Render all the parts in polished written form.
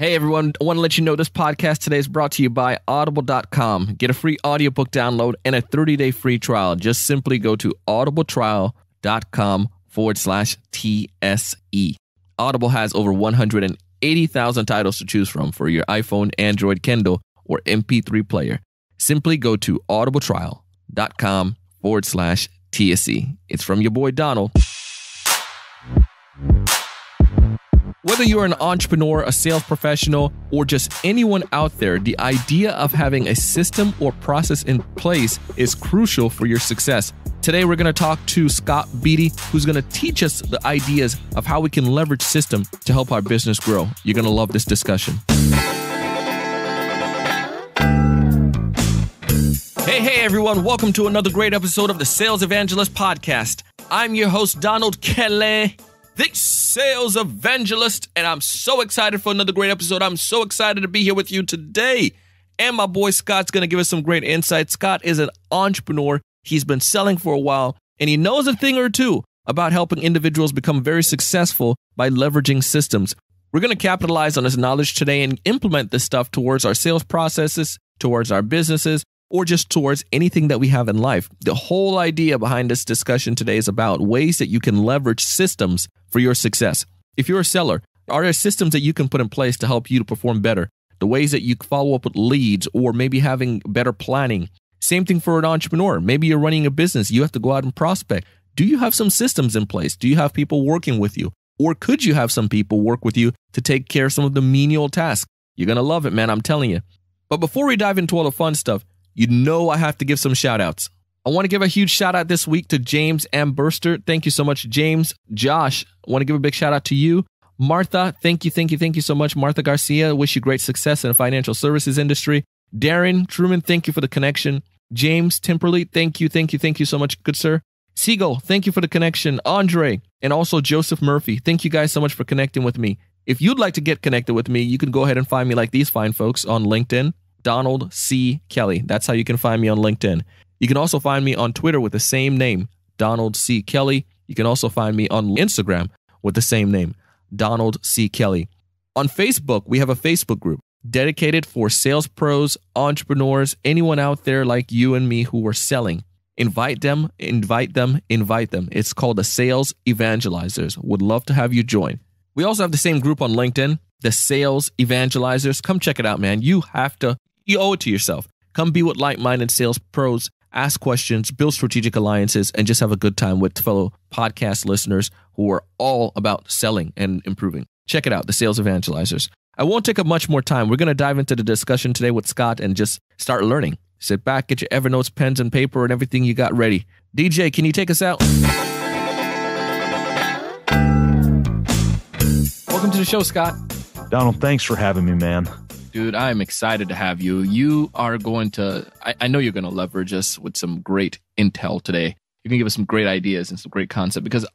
Hey, everyone. I want to let you know this podcast today is brought to you by Audible.com. Get a free audiobook download and a 30-day free trial. Just simply go to audibletrial.com/TSE. Audible has over 180,000 titles to choose from for your iPhone, Android, Kindle, or MP3 player. Simply go to audibletrial.com/TSE. It's from your boy, Donald. Whether you're an entrepreneur, a sales professional, or just anyone out there, the idea of having a system or process in place is crucial for your success. Today, we're going to talk to Scott Beebe, who's going to teach us the ideas of how we can leverage system to help our business grow. You're going to love this discussion. Hey, everyone. Welcome to another great episode of the Sales Evangelist podcast. I'm your host, Donald Kelly, the Sales Evangelist, and I'm so excited for another great episode. I'm so excited to be here with you today. And my boy Scott's going to give us some great insight. Scott is an entrepreneur. He's been selling for a while, and he knows a thing or two about helping individuals become very successful by leveraging systems. We're going to capitalize on his knowledge today and implement this stuff towards our sales processes, towards our businesses, or just towards anything that we have in life. The whole idea behind this discussion today is about ways that you can leverage systems for your success. If you're a seller, are there systems that you can put in place to help you to perform better? The ways that you follow up with leads, or maybe having better planning. Same thing for an entrepreneur. Maybe you're running a business. You have to go out and prospect. Do you have some systems in place? Do you have people working with you? Or could you have some people work with you to take care of some of the menial tasks? You're going to love it, man. I'm telling you. But before we dive into all the fun stuff, you know I have to give some shout outs. I want to give a huge shout out this week to James Amberster. Thank you so much, James. Josh, I want to give a big shout out to you. Martha, thank you so much. Martha Garcia, wish you great success in the financial services industry. Darren Truman, thank you for the connection. James Timperley, thank you so much, good sir. Siegel, thank you for the connection. Andre, and also Joseph Murphy, thank you guys so much for connecting with me. If you'd like to get connected with me, you can go ahead and find me like these fine folks on LinkedIn. Donald C. Kelly. That's how you can find me on LinkedIn. You can also find me on Twitter with the same name, Donald C. Kelly. You can also find me on Instagram with the same name, Donald C. Kelly. On Facebook, we have a Facebook group dedicated for sales pros, entrepreneurs, anyone out there like you and me who are selling. Invite them. It's called the Sales Evangelizers. Would love to have you join. We also have the same group on LinkedIn, the Sales Evangelizers. Come check it out, man. You owe it to yourself. Come be with like-minded sales pros, ask questions, build strategic alliances, and just have a good time with fellow podcast listeners who are all about selling and improving. Check it out, the Sales Evangelizers. I won't take up much more time. We're going to dive into the discussion today with Scott and just start learning. Sit back, get your Evernote pens and paper and everything you got ready. DJ, can you take us out? Welcome to the show, Scott. Donald, thanks for having me, man. Dude, I'm excited to have you. You are going to, I know you're going to leverage us with some great intel today. You're going to give us some great ideas and some great concept, because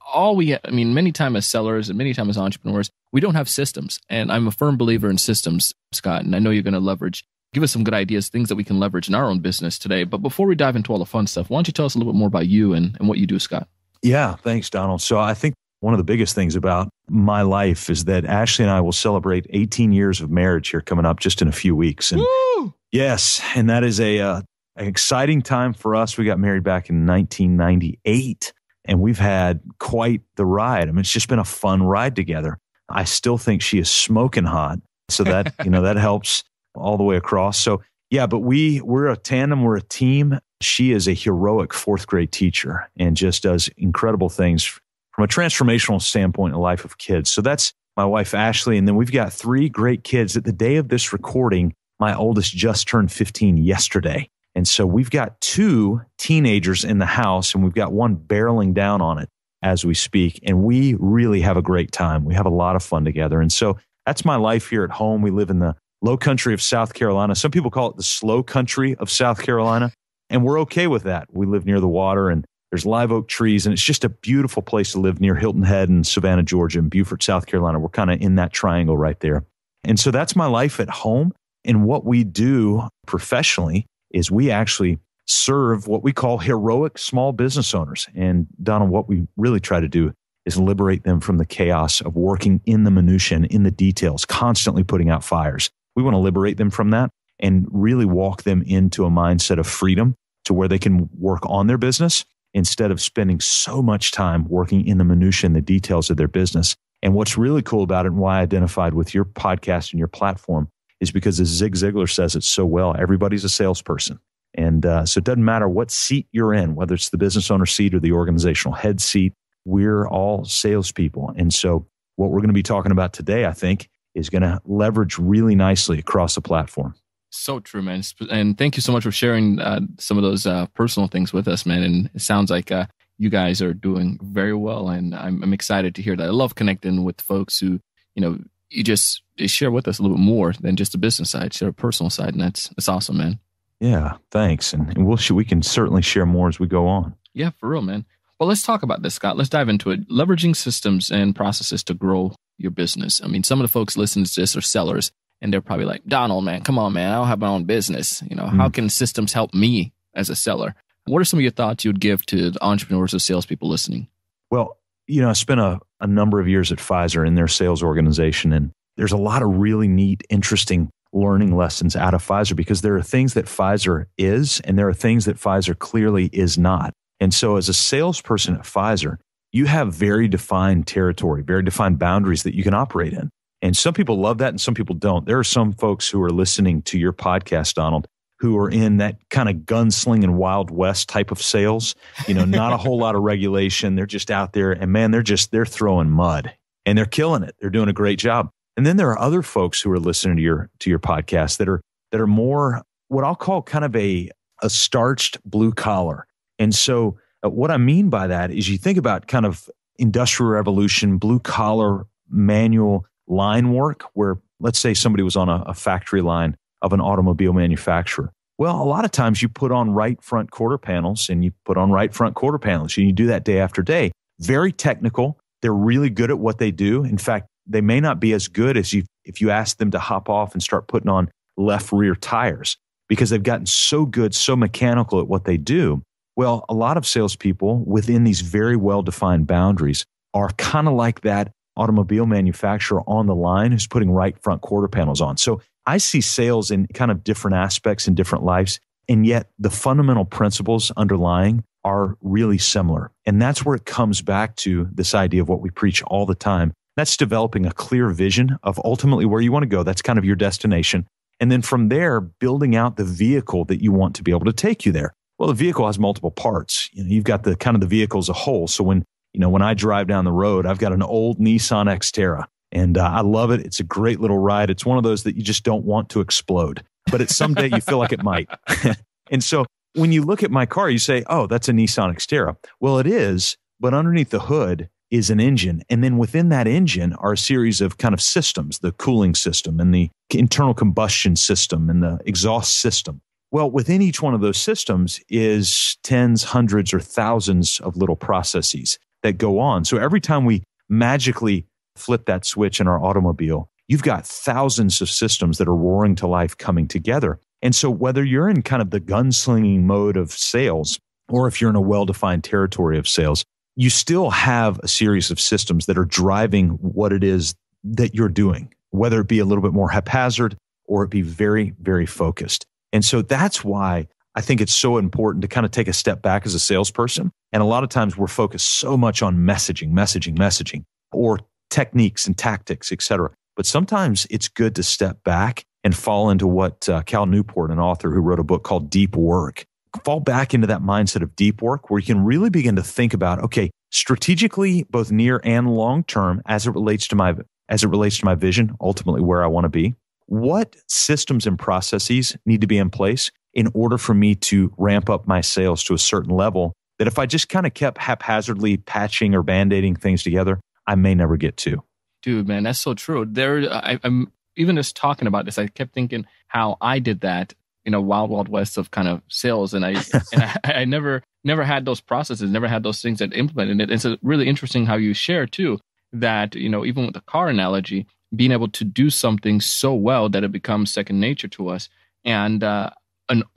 many times as sellers and many times as entrepreneurs, we don't have systems. And I'm a firm believer in systems, Scott, and I know you're going to give us some good ideas, things that we can leverage in our own business today. But before we dive into all the fun stuff, why don't you tell us a little bit more about you and what you do, Scott? Yeah, thanks, Donald. So I think one of the biggest things about my life is that Ashley and I will celebrate 18 years of marriage here coming up just in a few weeks. And woo! Yes, and that is an exciting time for us. We got married back in 1998, and we've had quite the ride. I mean, it's just been a fun ride together. I still think she is smoking hot, so that that helps all the way across. So yeah, but we're a tandem, we're a team. She is a heroic fourth grade teacher and just does incredible things from a transformational standpoint in the life of kids. So that's my wife, Ashley. And then we've got three great kids. At the day of this recording, my oldest just turned 15 yesterday. And so we've got two teenagers in the house, and we've got one barreling down on it as we speak. And we really have a great time. We have a lot of fun together. And so that's my life here at home. We live in the low country of South Carolina. Some people call it the slow country of South Carolina. And we're okay with that. We live near the water, and there's live oak trees, and it's just a beautiful place to live near Hilton Head and Savannah, Georgia, and Beaufort, South Carolina. We're kind of in that triangle right there. And so that's my life at home. And what we do professionally is we actually serve what we call heroic small business owners. And Donald, what we really try to do is liberate them from the chaos of working in the minutiae, in the details, constantly putting out fires. We want to liberate them from that and really walk them into a mindset of freedom to where they can work on their business instead of spending so much time working in the minutiae and the details of their business. And what's really cool about it and why I identified with your podcast and your platform is because, as Zig Ziglar says it so well, everybody's a salesperson. And so it doesn't matter what seat you're in, whether it's the business owner seat or the organizational head seat, we're all salespeople. And so what we're going to be talking about today, I think, is going to leverage really nicely across the platform. So true, man. And thank you so much for sharing some of those personal things with us, man. And it sounds like you guys are doing very well. And I'm excited to hear that. I love connecting with folks who, you know, you share with us a little bit more than just the business side, share a personal side. And that's awesome, man. Yeah, thanks. And we can certainly share more as we go on. Yeah, for real, man. Well, let's talk about this, Scott. Let's dive into it. Leveraging systems and processes to grow your business. I mean, some of the folks listening to this are sellers, and they're probably like, Donald, man, come on, man. I don't have my own business. You know, How can systems help me as a seller? What are some of your thoughts you would give to the entrepreneurs or salespeople listening? Well, you know, I spent a number of years at Pfizer in their sales organization, and there's a lot of really neat, interesting learning lessons out of Pfizer because there are things that Pfizer is, and there are things that Pfizer clearly is not. And so as a salesperson at Pfizer, you have very defined territory, very defined boundaries that you can operate in. And some people love that and some people don't. There are some folks who are listening to your podcast, Donald, who are in that kind of gunslinging Wild West type of sales, you know, not a whole lot of regulation. They're just out there and, man, they're throwing mud and they're killing it. They're doing a great job. And then there are other folks who are listening to your podcast that are more what I'll call kind of a starched blue collar. And so what I mean by that is you think about kind of industrial revolution, blue collar manual line work, where let's say somebody was on a factory line of an automobile manufacturer. Well, a lot of times you put on right front quarter panels and you do that day after day. Very technical. They're really good at what they do. In fact, they may not be as good as if you ask them to hop off and start putting on left rear tires because they've gotten so good, so mechanical at what they do. Well, a lot of salespeople within these very well-defined boundaries are kind of like that automobile manufacturer on the line who's putting right front quarter panels on. So I see sales in kind of different aspects in different lives, and yet the fundamental principles underlying are really similar. And that's where it comes back to this idea of what we preach all the time. That's developing a clear vision of ultimately where you want to go. That's kind of your destination. And then from there, building out the vehicle that you want to be able to take you there. Well, the vehicle has multiple parts. You know, you've got the kind of the vehicle as a whole. So when I drive down the road, I've got an old Nissan Xterra and I love it. It's a great little ride. It's one of those that you just don't want to explode, but it's someday you feel like it might. And so when you look at my car, you say, oh, that's a Nissan Xterra. Well, it is, but underneath the hood is an engine. And then within that engine are a series of kind of systems, the cooling system and the internal combustion system and the exhaust system. Well, within each one of those systems is tens, hundreds, or thousands of little processes that go on. So every time we magically flip that switch in our automobile, you've got thousands of systems that are roaring to life coming together. And so whether you're in kind of the gunslinging mode of sales, or if you're in a well-defined territory of sales, you still have a series of systems that are driving what it is that you're doing, whether it be a little bit more haphazard or it be very, very focused. And so that's why I think it's so important to kind of take a step back as a salesperson. And a lot of times we're focused so much on messaging, or techniques and tactics, et cetera. But sometimes it's good to step back and fall into what Cal Newport, an author who wrote a book called Deep Work, fall back into that mindset of deep work where you can really begin to think about, okay, strategically, both near and long term, as it relates to my vision, ultimately where I want to be, what systems and processes need to be in place in order for me to ramp up my sales to a certain level that if I just kind of kept haphazardly patching or band-aiding things together, I may never get to. Dude, man, that's so true. I'm even just talking about this, I kept thinking how I did that in a wild west of kind of sales. And I never had those processes, never had those things that implemented it. And it's really interesting how you share too, that, you know, even with the car analogy, being able to do something so well that it becomes second nature to us. And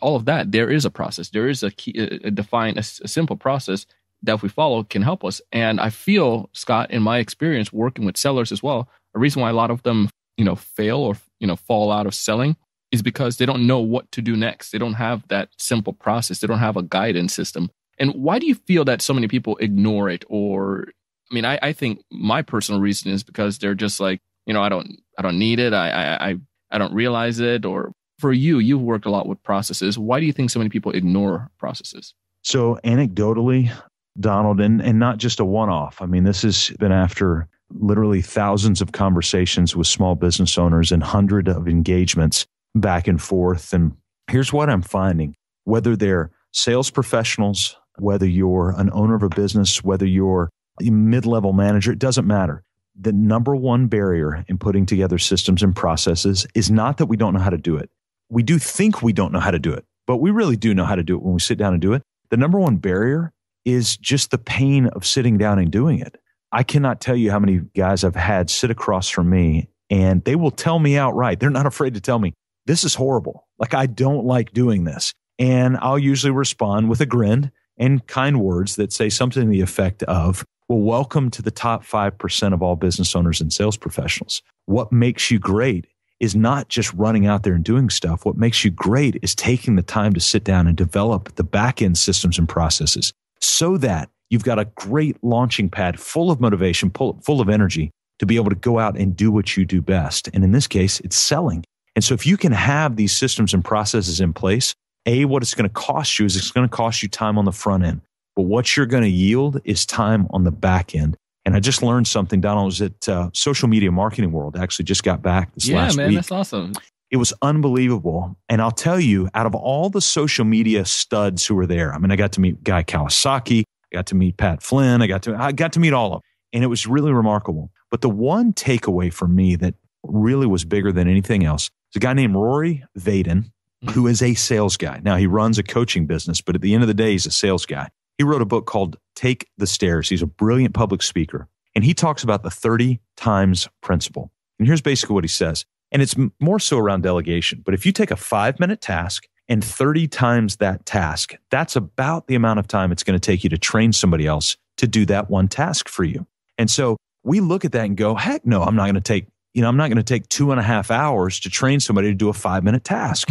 all of that, there is a process. There is a key, a simple process that we follow can help us. And I feel, Scott, in my experience working with sellers as well, a reason why a lot of them, fail or, fall out of selling is because they don't know what to do next. They don't have that simple process. They don't have a guidance system. And why do you feel that so many people ignore it? Or, I think my personal reason is because they're just like, I don't need it. I don't realize it. Or for you, you've worked a lot with processes. Why do you think so many people ignore processes? So anecdotally, Donald, and not just a one-off. This has been after literally thousands of conversations with small business owners and hundreds of engagements back and forth. And here's what I'm finding, whether they're sales professionals, whether you're an owner of a business, whether you're a mid-level manager, it doesn't matter. The number one barrier in putting together systems and processes is not that we don't know how to do it. We do think we don't know how to do it, but we really do know how to do it when we sit down and do it. The number one barrier is just the pain of sitting down and doing it. I cannot tell you how many guys I've had sit across from me and they will tell me outright. They're not afraid to tell me, this is horrible. Like, I don't like doing this. And I'll usually respond with a grin and kind words that say something to the effect of, well, welcome to the top 5% of all business owners and sales professionals. What makes you great is not just running out there and doing stuff. What makes you great is taking the time to sit down and develop the back-end systems and processes so that you've got a great launching pad full of motivation, full of energy to be able to go out and do what you do best. And in this case, it's selling. And so if you can have these systems and processes in place, A, what it's going to cost you is it's going to cost you time on the front end. But what you're going to yield is time on the back end. And I just learned something, Donald, was at Social Media Marketing World. I actually just got back this last week. Yeah, man, that's awesome. It was unbelievable. And I'll tell you, out of all the social media studs who were there, I got to meet Guy Kawasaki, I got to meet Pat Flynn, I got to meet all of them. And it was really remarkable. But the one takeaway for me that really was bigger than anything else is a guy named Rory Vaden, who is a sales guy. Now, he runs a coaching business, but at the end of the day, he's a sales guy. He wrote a book called Take the Stairs. He's a brilliant public speaker. And he talks about the 30 times principle. And here's basically what he says. And it's more so around delegation. But if you take a 5-minute task and 30 times that task, that's about the amount of time it's going to take you to train somebody else to do that one task for you. And so we look at that and go, heck no, I'm not going to take, I'm not going to take 2.5 hours to train somebody to do a 5-minute task.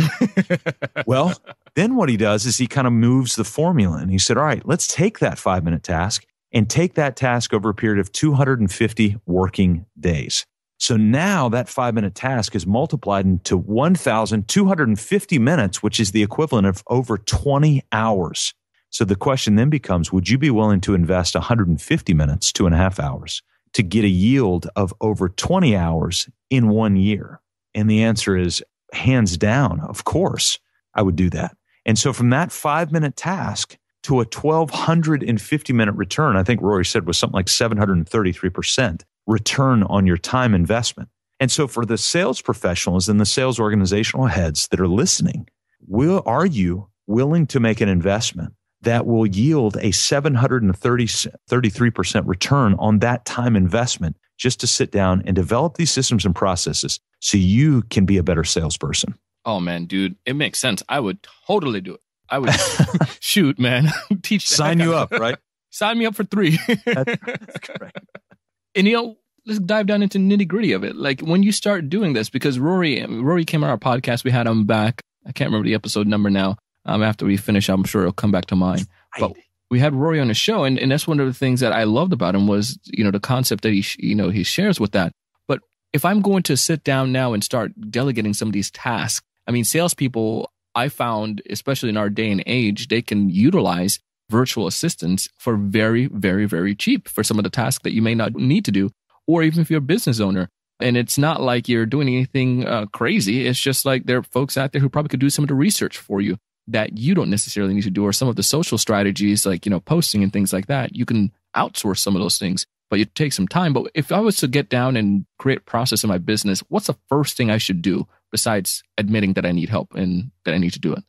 Well, then what he does is he kind of moves the formula and he said, all right, let's take that 5-minute task and take that task over a period of 250 working days. So now that 5-minute task is multiplied into 1,250 minutes, which is the equivalent of over 20 hours. So the question then becomes, would you be willing to invest 150 minutes, 2.5 hours, to get a yield of over 20 hours in 1 year? And the answer is hands down, of course, I would do that. And so from that 5-minute task to a 1,250-minute return, I think Rory said was something like 733% return on your time investment. And so for the sales professionals and the sales organizational heads that are listening, are you willing to make an investment that will yield a 733% return on that time investment just to sit down and develop these systems and processes so you can be a better salesperson? Oh, man, dude, it makes sense. I would totally do it. I would shoot, man. Teach. Sign you up, right? Sign me up for 3. That's correct. And, let's dive down into nitty gritty of it. Like when you start doing this, because Rory came on our podcast, we had him back. I can't remember the episode number now. After we finish, I'm sure it'll come back to mind. But we had Rory on the show, and that's one of the things that I loved about him was, the concept that he shares with that. But if I'm going to sit down now and start delegating some of these tasks, salespeople, I found, especially in our day and age, they can utilize virtual assistants for very, very, very cheap for some of the tasks that you may not need to do, or even if you're a business owner. And it's not like you're doing anything crazy. It's just like there are folks out there who probably could do some of the research for you that you don't necessarily need to do, or some of the social strategies like, posting and things like that. You can outsource some of those things, but it takes some time. But if I was to get down and create a process in my business, what's the first thing I should do besides admitting that I need help and that I need to do it?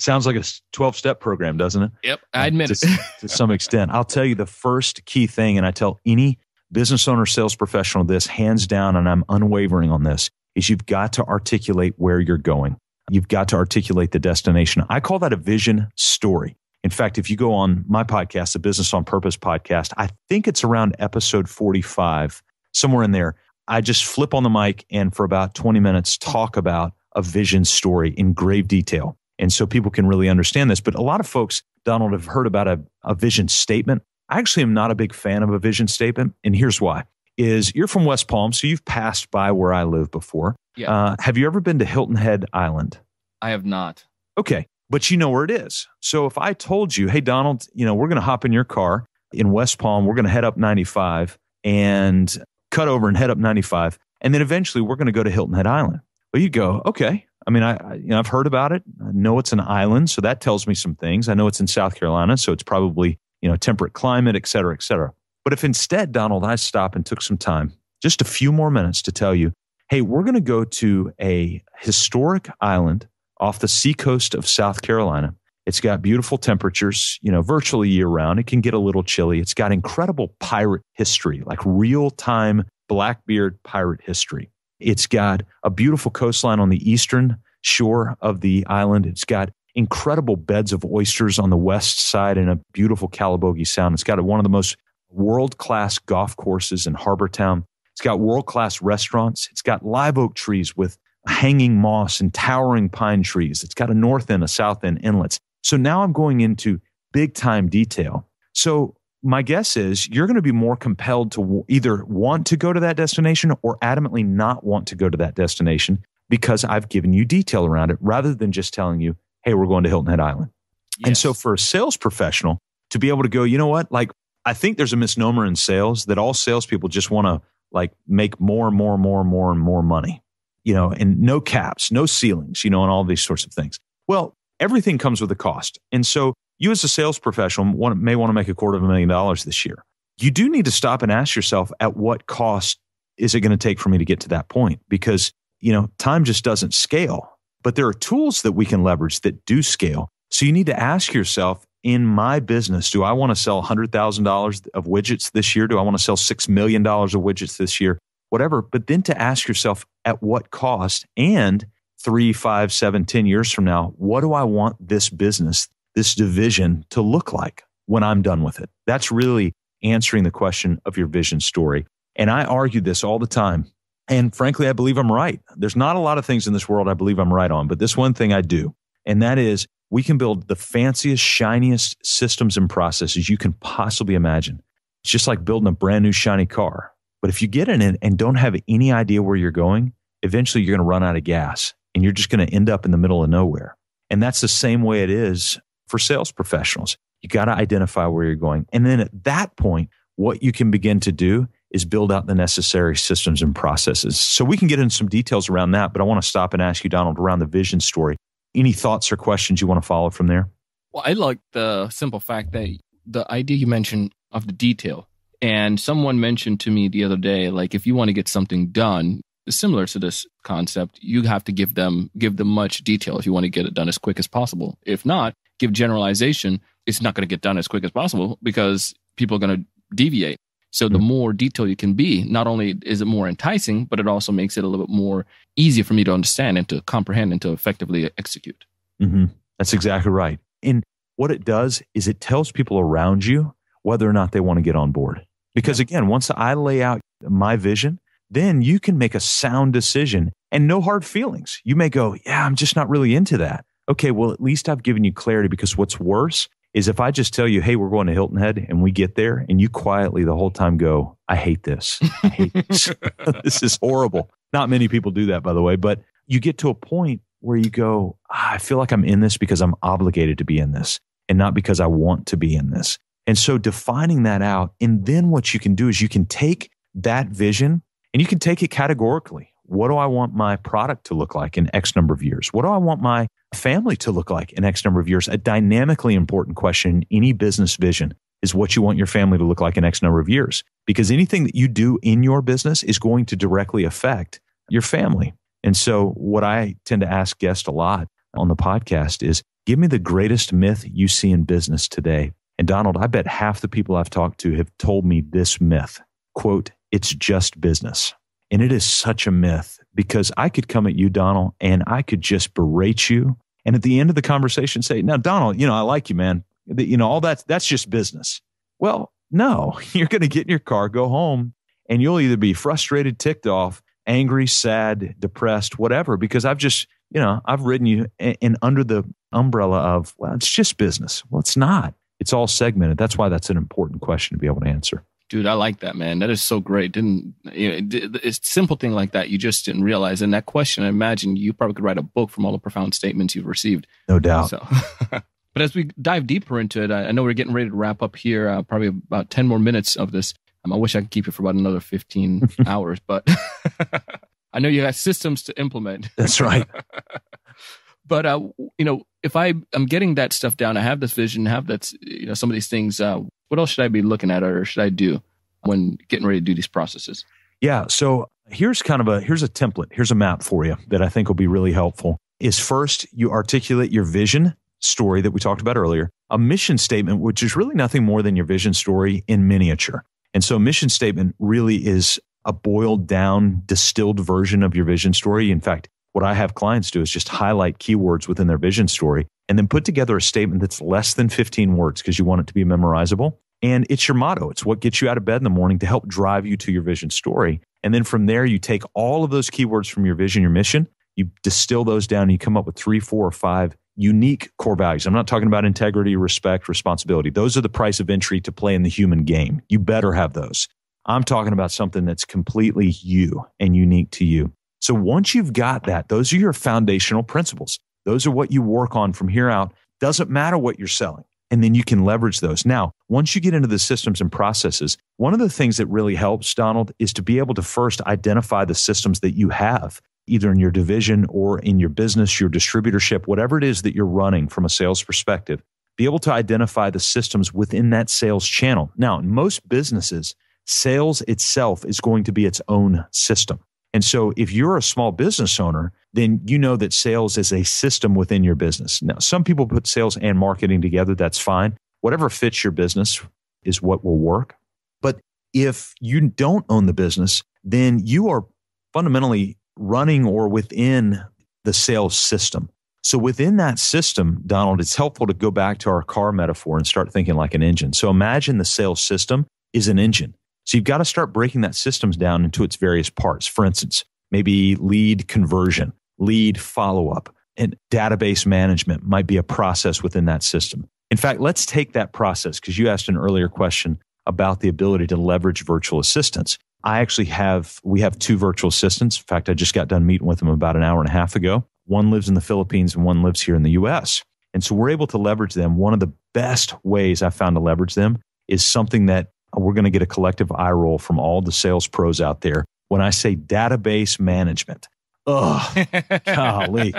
Sounds like a 12-step program, doesn't it? Yep, I admit it. To some extent. I'll tell you the first key thing, and I tell any business owner, sales professional this, hands down, and I'm unwavering on this, is you've got to articulate where you're going. You've got to articulate the destination. I call that a vision story. In fact, if you go on my podcast, the Business on Purpose podcast, I think it's around episode 45, somewhere in there, I just flip on the mic and for about 20 minutes talk about a vision story in grave detail. And so people can really understand this. But a lot of folks, Donald, have heard about a vision statement. I actually am not a big fan of a vision statement. And here's why. Is you're from West Palm, so you've passed by where I live before. Yeah. Have you ever been to Hilton Head Island? I have not. Okay. But you know where it is. So if I told you, hey, Donald, you know, we're going to hop in your car in West Palm, we're going to head up 95 and cut over and head up 95. And then eventually we're going to go to Hilton Head Island. Well, you go, okay. I mean, I've heard about it. I know it's an island. So that tells me some things. I know it's in South Carolina. So it's probably, you know, temperate climate, et cetera, et cetera. But if instead, Donald, I stop and took some time, just a few more minutes to tell you, hey, we're going to go to a historic island off the seacoast of South Carolina. It's got beautiful temperatures, you know, virtually year round. It can get a little chilly. It's got incredible pirate history, like real time Blackbeard pirate history. It's got a beautiful coastline on the eastern shore of the island. It's got incredible beds of oysters on the west side and a beautiful Calabogie Sound. It's got one of the most world-class golf courses in Harbor Town. It's got world-class restaurants. It's got live oak trees with hanging moss and towering pine trees. It's got a north end, a south end, inlets. So now I'm going into big-time detail. So my guess is you're going to be more compelled to either want to go to that destination or adamantly not want to go to that destination because I've given you detail around it rather than just telling you, hey, we're going to Hilton Head Island. Yes. And so for a sales professional to be able to go, you know what? Like, I think there's a misnomer in sales that all salespeople just want to like make more money, you know, and no caps, no ceilings, you know, and all these sorts of things. Well, everything comes with a cost. And so you as a sales professional may want to make $250,000 this year. You do need to stop and ask yourself, at what cost is it going to take for me to get to that point? Because, you know, time just doesn't scale, but there are tools that we can leverage that do scale. So you need to ask yourself, in my business, do I want to sell $100,000 of widgets this year? Do I want to sell $6 million of widgets this year? Whatever. But then to ask yourself, at what cost? And 3, 5, 7, 10 years from now, what do I want this business, this division to look like when I'm done with it? That's really answering the question of your vision story. And I argue this all the time. And frankly, I believe I'm right. There's not a lot of things in this world I believe I'm right on, but this one thing I do, and that is we can build the fanciest, shiniest systems and processes you can possibly imagine. It's just like building a brand new shiny car. But if you get in it and don't have any idea where you're going, eventually you're going to run out of gas and you're just going to end up in the middle of nowhere. And that's the same way it is for sales professionals. You got to identify where you're going. And then at that point, what you can begin to do is build out the necessary systems and processes. So we can get into some details around that, but I want to stop and ask you, Donald, around the vision story. Any thoughts or questions you want to follow from there? Well, I like the simple fact that the idea you mentioned of the detail, and someone mentioned to me the other day, like if you want to get something done, similar to this concept, you have to give them much detail if you want to get it done as quick as possible. If not, give generalization, it's not going to get done as quick as possible because people are going to deviate. So The more detail you can be, not only is it more enticing, but it also makes it a little bit more easier for me to understand and to comprehend and to effectively execute. Mm-hmm. That's exactly right. And what it does is it tells people around you whether or not they want to get on board. Because again, once I lay out my vision, then you can make a sound decision and no hard feelings. You may go, yeah, I'm just not really into that. Okay, well, at least I've given you clarity, because what's worse is if I just tell you, hey, we're going to Hilton Head, and we get there and you quietly the whole time go, I hate this. I hate this. This is horrible. Not many people do that, by the way, but you get to a point where you go, I feel like I'm in this because I'm obligated to be in this and not because I want to be in this. And so defining that out, and then what you can do is you can take that vision and you can take it categorically. What do I want my product to look like in X number of years? What do I want my family to look like in X number of years? A dynamically important question in any business vision is what you want your family to look like in X number of years. Because anything that you do in your business is going to directly affect your family. And so what I tend to ask guests a lot on the podcast is, give me the greatest myth you see in business today. And Donald, I bet half the people I've talked to have told me this myth, quote, it's just business. And it is such a myth, because I could come at you, Donald, and I could just berate you. And at the end of the conversation, say, now, Donald, you know, I like you, man. you know, all that's just business. Well, no, you're going to get in your car, go home, and you'll either be frustrated, ticked off, angry, sad, depressed, whatever, because I've just, you know, I've ridden you in under the umbrella of, well, it's just business. Well, it's not. It's all segmented. That's why that's an important question to be able to answer. Dude, I like that, man. That is so great. It's a simple thing like that. You just didn't realize. And that question, I imagine you probably could write a book from all the profound statements you've received. No doubt. So. But as we dive deeper into it, I know we're getting ready to wrap up here, probably about 10 more minutes of this. I wish I could keep it for about another 15 hours, but I know you have systems to implement. That's right. But, you know, if I'm getting that stuff down, I have this vision, have that, you know, some of these things, what else should I be looking at or should I do when getting ready to do these processes? Yeah. So here's kind of here's a template. Here's a map for you that I think will be really helpful is first you articulate your vision story that we talked about earlier, a mission statement, which is really nothing more than your vision story in miniature. And so mission statement really is a boiled down, distilled version of your vision story. In fact, what I have clients do is just highlight keywords within their vision story and then put together a statement that's less than 15 words because you want it to be memorizable. And it's your motto. It's what gets you out of bed in the morning to help drive you to your vision story. And then from there, you take all of those keywords from your vision, your mission, you distill those down and you come up with 3, 4, or 5 unique core values. I'm not talking about integrity, respect, responsibility. Those are the price of entry to play in the human game. You better have those. I'm talking about something that's completely you and unique to you. So once you've got that, those are your foundational principles. Those are what you work on from here out. Doesn't matter what you're selling. And then you can leverage those. Now, once you get into the systems and processes, one of the things that really helps, Donald, is to be able to first identify the systems that you have, either in your division or in your business, your distributorship, whatever it is that you're running from a sales perspective, be able to identify the systems within that sales channel. Now, in most businesses, sales itself is going to be its own system. And so if you're a small business owner, then you know that sales is a system within your business. Now, some people put sales and marketing together. That's fine. Whatever fits your business is what will work. But if you don't own the business, then you are fundamentally running or within the sales system. So within that system, Donald, it's helpful to go back to our car metaphor and start thinking like an engine. So imagine the sales system is an engine. So you've got to start breaking that systems down into its various parts. For instance, maybe lead conversion, lead follow-up, and database management might be a process within that system. In fact, let's take that process because you asked an earlier question about the ability to leverage virtual assistants. We have 2 virtual assistants. In fact, I just got done meeting with them about an hour and a half ago. One lives in the Philippines and one lives here in the US. And so we're able to leverage them. One of the best ways I found to leverage them is something that we're going to get a collective eye roll from all the sales pros out there. When I say database management, golly.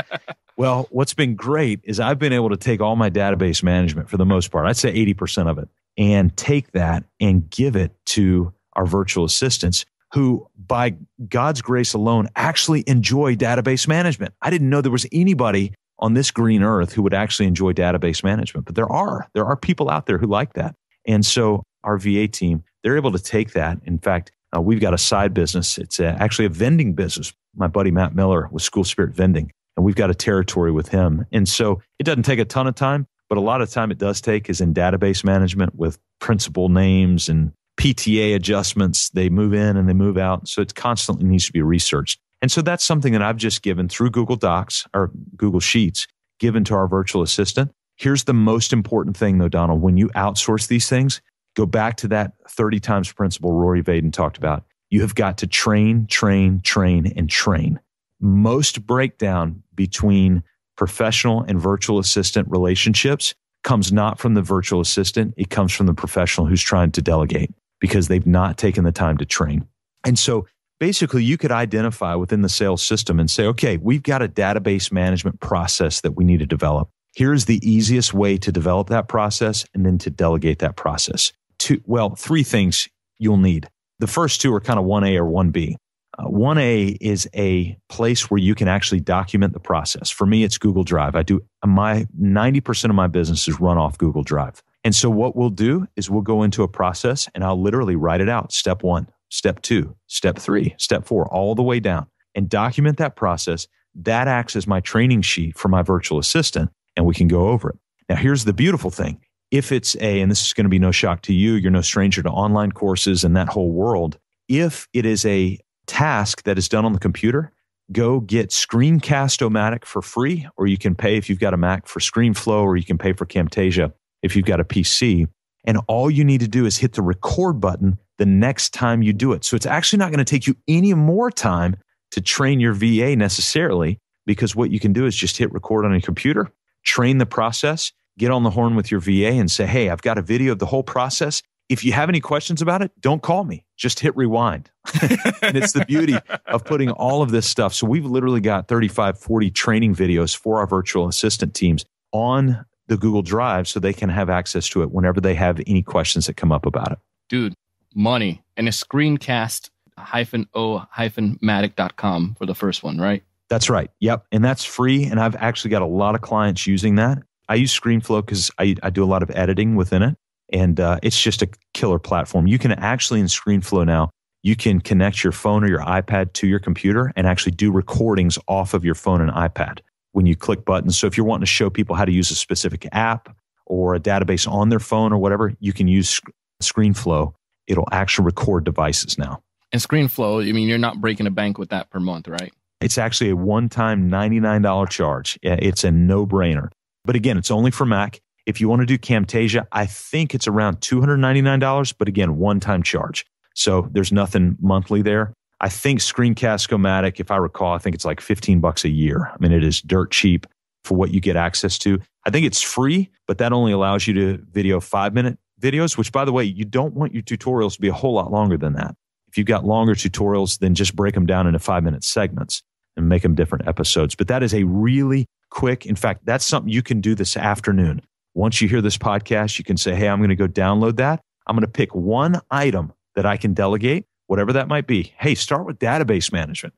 Well, what's been great is I've been able to take all my database management for the most part, I'd say 80% of it, and take that and give it to our virtual assistants who by God's grace alone actually enjoy database management. I didn't know there was anybody on this green earth who would actually enjoy database management, but there are people out there who like that. And so our VA team, they're able to take that. In fact, we've got a side business. It's actually a vending business. My buddy, Matt Miller with School Spirit Vending, and we've got a territory with him. And so it doesn't take a ton of time, but a lot of time it does take is in database management with principal names and PTA adjustments. They move in and they move out. So it constantly needs to be researched. And so that's something that I've just given through Google Docs or Google Sheets, given to our virtual assistant. Here's the most important thing though, Donald, when you outsource these things, go back to that 30 times principle Rory Vaden talked about. You have got to train, train, train, and train. Most breakdown between professional and virtual assistant relationships comes not from the virtual assistant. It comes from the professional who's trying to delegate, because they've not taken the time to train. And so basically you could identify within the sales system and say, okay, we've got a database management process that we need to develop. Here's the easiest way to develop that process and then to delegate that process. 3 things you'll need. The first 2 are kind of 1A or 1B. 1A is a place where you can actually document the process. For me, it's Google Drive. 90% of my business is run off Google Drive. And so what we'll do is we'll go into a process and I'll literally write it out. Step 1, step 2, step 3, step 4, all the way down, and document that process. That acts as my training sheet for my virtual assistant and we can go over it. Now, here's the beautiful thing. if it's a, and this is going to be no shock to you, you're no stranger to online courses and that whole world. If it is a task that is done on the computer, go get Screencast-O-Matic for free, or you can pay if you've got a Mac for ScreenFlow, or you can pay for Camtasia if you've got a PC. And all you need to do is hit the record button the next time you do it. So it's actually not going to take you any more time to train your VA necessarily, because what you can do is just hit record on a computer, train the process, get on the horn with your VA and say, hey, I've got a video of the whole process. If you have any questions about it, don't call me. Just hit rewind. And it's the beauty of putting all of this stuff. So we've literally got 35, 40 training videos for our virtual assistant teams on the Google Drive so they can have access to it whenever they have any questions that come up about it. Dude, money. And a Screencast-O-Matic.com for the first one, right? That's right. Yep. And that's free. And I've actually got a lot of clients using that. I use ScreenFlow because I do a lot of editing within it. And it's just a killer platform. You can actually, in ScreenFlow now, you can connect your phone or your iPad to your computer and actually do recordings off of your phone and iPad when you click buttons. So if you're wanting to show people how to use a specific app or a database on their phone or whatever, you can use ScreenFlow. It'll actually record devices now. And ScreenFlow, I mean, you're not breaking a bank with that per month, right? It's actually a one-time $99 charge. It's a no-brainer. But again, it's only for Mac. If you want to do Camtasia, I think it's around $299, but again, one-time charge. So there's nothing monthly there. I think Screencast-O-Matic, if I recall, I think it's like $15 a year. I mean, it is dirt cheap for what you get access to. I think it's free, but that only allows you to video 5-minute videos, which by the way, you don't want your tutorials to be a whole lot longer than that. If you've got longer tutorials, then just break them down into 5-minute segments and make them different episodes. But that is a really quick, in fact, that's something you can do this afternoon. Once you hear this podcast, you can say, hey, I'm going to go download that. I'm going to pick one item that I can delegate, whatever that might be. Hey, start with database management.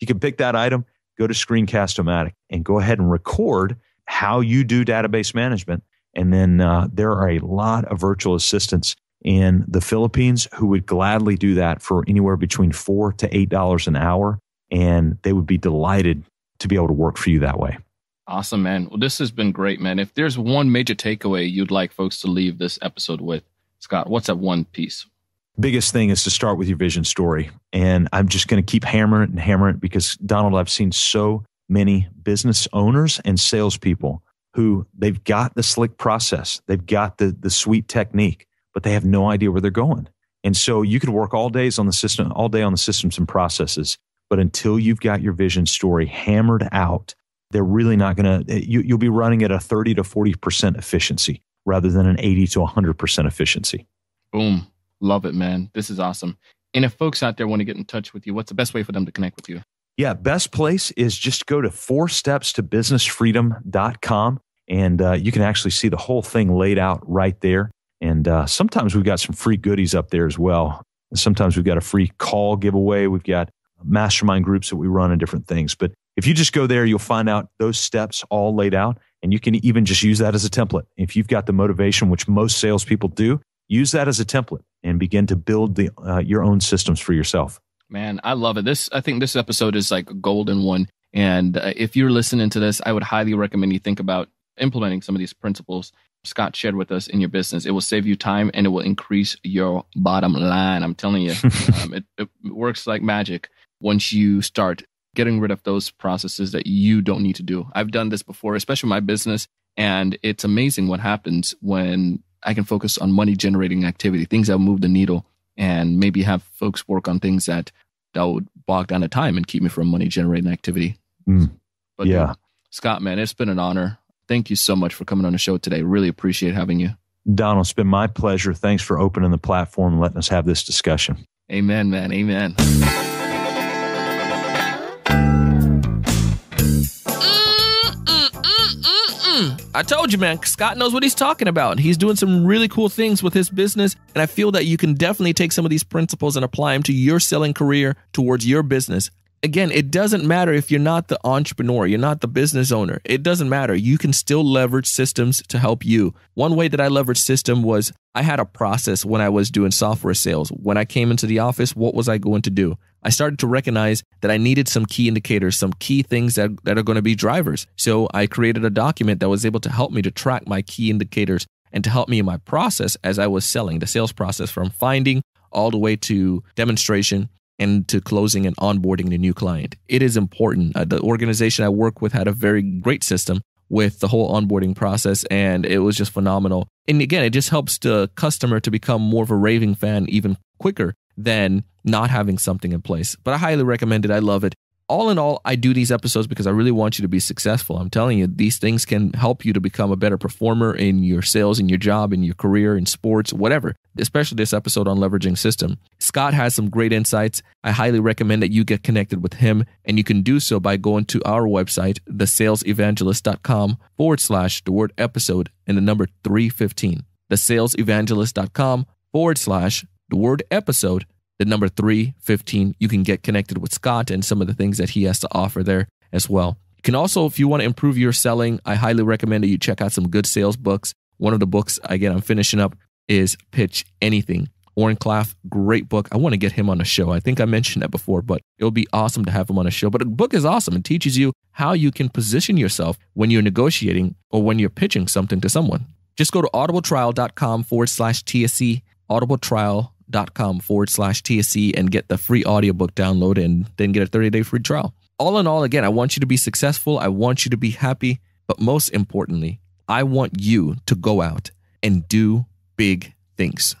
You can pick that item, go to Screencast-O-Matic and go ahead and record how you do database management. And then there are a lot of virtual assistants in the Philippines who would gladly do that for anywhere between $4 to $8 an hour. And they would be delighted to be able to work for you that way. Awesome, man. Well, this has been great, man. If there's one major takeaway you'd like folks to leave this episode with, Scott, what's that one piece? Biggest thing is to start with your vision story. And I'm just going to keep hammering it and hammering it because, Donald, I've seen so many business owners and salespeople who they've got the slick process. They've got the sweet technique, but they have no idea where they're going. And so you could work all day on the systems and processes, but until you've got your vision story hammered out, they're really not going to, you'll be running at a 30 to 40% efficiency rather than an 80 to 100% efficiency. Boom. Love it, man. This is awesome. And if folks out there want to get in touch with you, what's the best way for them to connect with you? Yeah. Best place is just go to 4stepstobusinessfreedom.com and you can actually see the whole thing laid out right there. And sometimes we've got some free goodies up there as well. And sometimes we've got a free call giveaway. We've got mastermind groups that we run and different things. But if you just go there, you'll find out those steps all laid out. And you can even just use that as a template. If you've got the motivation, which most salespeople do, use that as a template and begin to build your own systems for yourself. Man, I love it. I think this episode is like a golden one. And if you're listening to this, I would highly recommend you think about implementing some of these principles Scott shared with us in your business. It will save you time and it will increase your bottom line. I'm telling you, it works like magic once you start getting rid of those processes that you don't need to do. I've done this before, especially my business. And it's amazing what happens when I can focus on money generating activity, things that move the needle, and maybe have folks work on things that would bog down the time and keep me from money generating activity. But yeah, Scott, man, it's been an honor. Thank you so much for coming on the show today. Really appreciate having you. Donald, it's been my pleasure. Thanks for opening the platform and letting us have this discussion. Amen, man. Amen. I told you, man, Scott knows what he's talking about. He's doing some really cool things with his business. And I feel that you can definitely take some of these principles and apply them to your selling career towards your business. Again, it doesn't matter if you're not the entrepreneur, you're not the business owner. It doesn't matter. You can still leverage systems to help you. One way that I leveraged system was I had a process when I was doing software sales. When I came into the office, what was I going to do? I started to recognize that I needed some key indicators, some key things that are going to be drivers. So I created a document that was able to help me to track my key indicators and to help me in my process as I was selling, the sales process from finding all the way to demonstration and to closing and onboarding the new client. It is important. The organization I work with had a very great system with the whole onboarding process, and it was just phenomenal. And again, it just helps the customer to become more of a raving fan even quicker than not having something in place. But I highly recommend it. I love it. All in all, I do these episodes because I really want you to be successful. I'm telling you, these things can help you to become a better performer in your sales, in your job, in your career, in sports, whatever, especially this episode on leveraging system. Scott has some great insights. I highly recommend that you get connected with him, and you can do so by going to our website, thesalesevangelist.com/episode315. thesalesevangelist.com/episode315. You can get connected with Scott and some of the things that he has to offer there as well. You can also, if you want to improve your selling, I highly recommend that you check out some good sales books. One of the books, again, I'm finishing up is Pitch Anything. Oren Claff, great book. I want to get him on a show. I think I mentioned that before, but it'll be awesome to have him on a show. But the book is awesome. It teaches you how you can position yourself when you're negotiating or when you're pitching something to someone. Just go to audibletrial.com/TSC, audibletrial.com/TSC, and get the free audiobook download and then get a 30-day free trial. All in all, again, I want you to be successful. I want you to be happy. But most importantly, I want you to go out and do big things.